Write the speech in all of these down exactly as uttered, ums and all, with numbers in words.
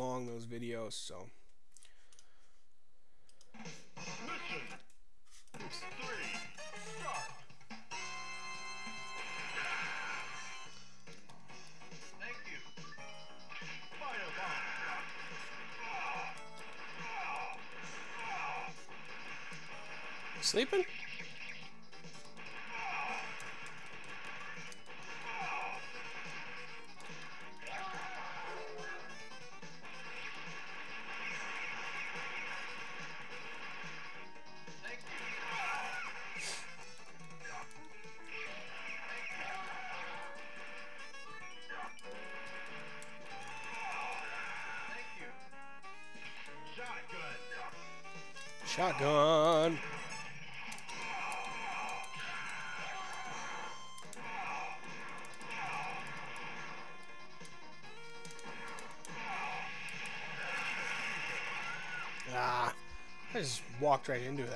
long, those videos, so. Sleeping? Shotgun. Ah, I just walked right into that.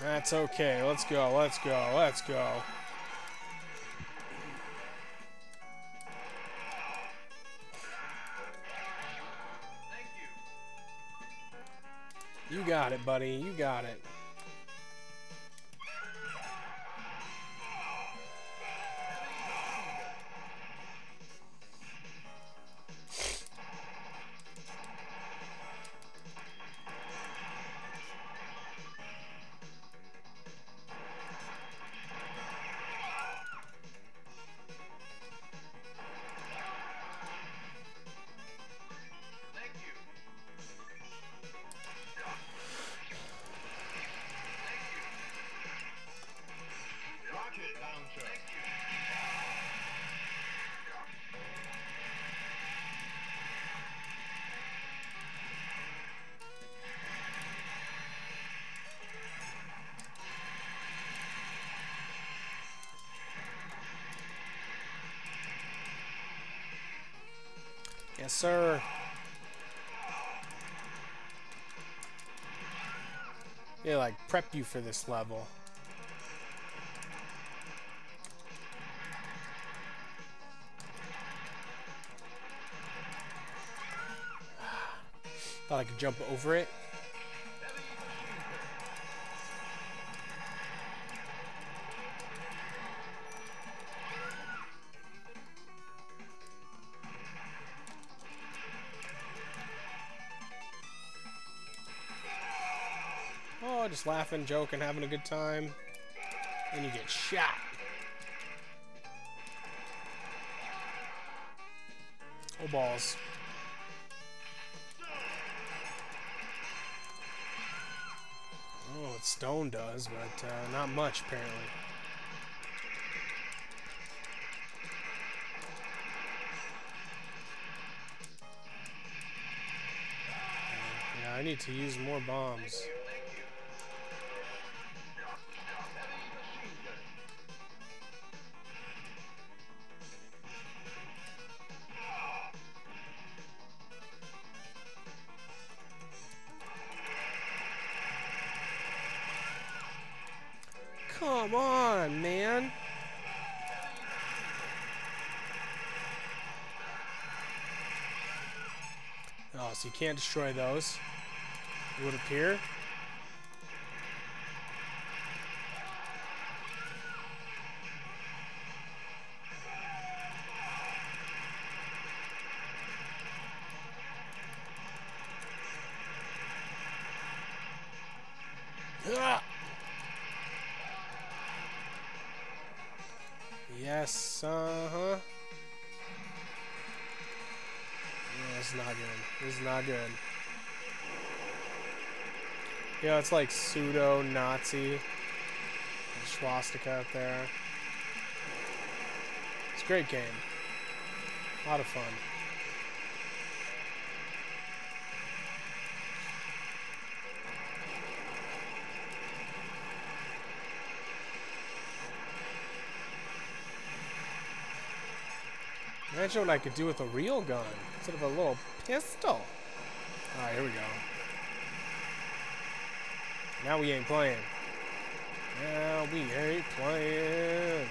That's okay. Let's go. Let's go. Let's go. Thank you. You got it, buddy. You got it. Yes, sir. They like prep you for this level. Thought I could jump over it. Just laughing, joking, having a good time, and you get shot. Oh, balls. I don't know what stone does, but uh, not much, apparently. Yeah, I need to use more bombs. Come on, man. Oh, so you can't destroy those, it would appear. Ah! Yes, uh-huh. Yeah, it's not good. It's not good. You know, it's like pseudo-Nazi swastika out there. It's a great game. A lot of fun. that showed what I could do with a real gun instead of a little pistol. Alright, here we go. Now we ain't playing. Now we ain't playing.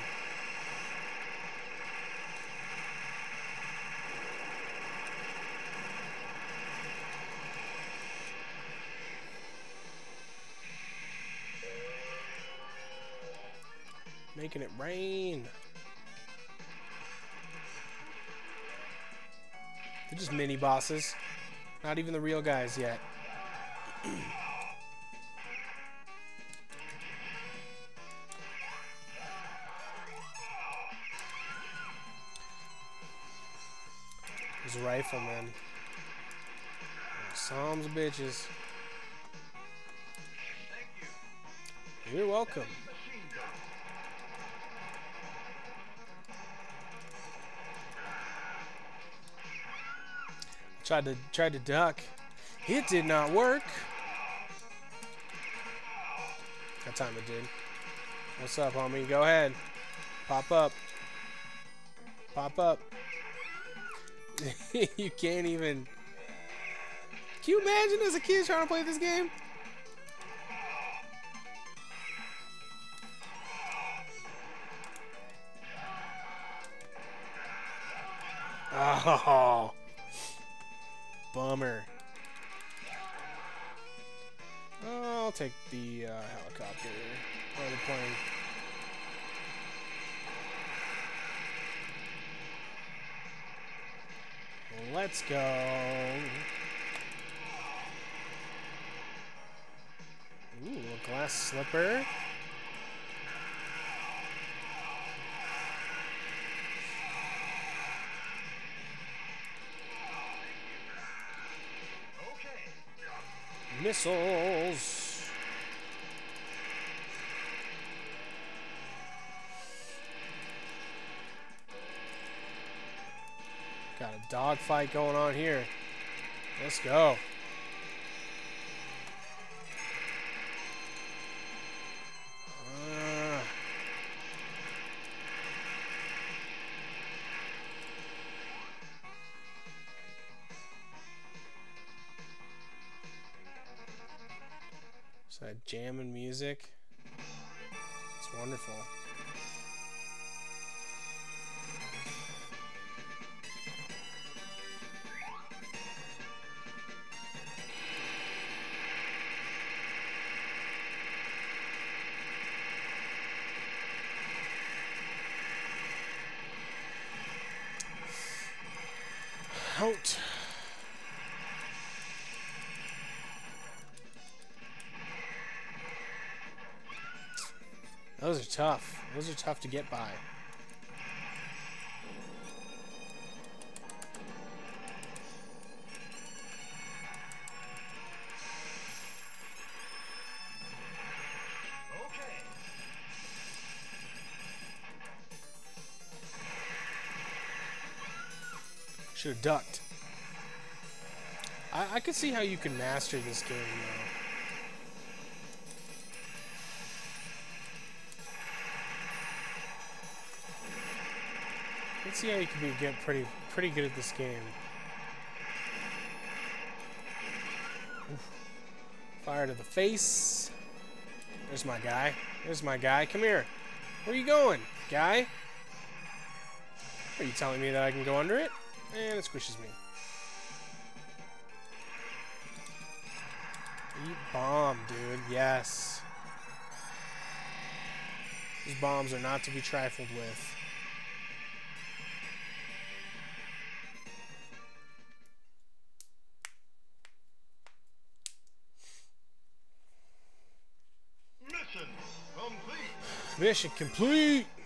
Making it rain. They're just mini bosses. Not even the real guys yet. There's riflemen. Some bitches. You're welcome. Tried to tried to duck. It did not work. That time it did. What's up, homie? Go ahead. Pop up. Pop up. You can't even. Can you imagine as a kid trying to play this game? Oh. Bummer. Oh, I'll take the uh, helicopter or the plane. Let's go. Ooh, a glass slipper. Missiles. Got a dogfight going on here. Let's go. Uh. Is that jamming music? It's wonderful. Out. Those are tough. Those are tough to get by. Should have ducked. I, I could see how you can master this game though. Let's see how you can be get pretty pretty good at this game. Oof. Fire to the face. There's my guy. There's my guy. Come here. Where are you going, guy? Are you telling me that I can go under it? And it squishes me. Eat bomb, dude. Yes. These bombs are not to be trifled with. Mission complete. Mission complete.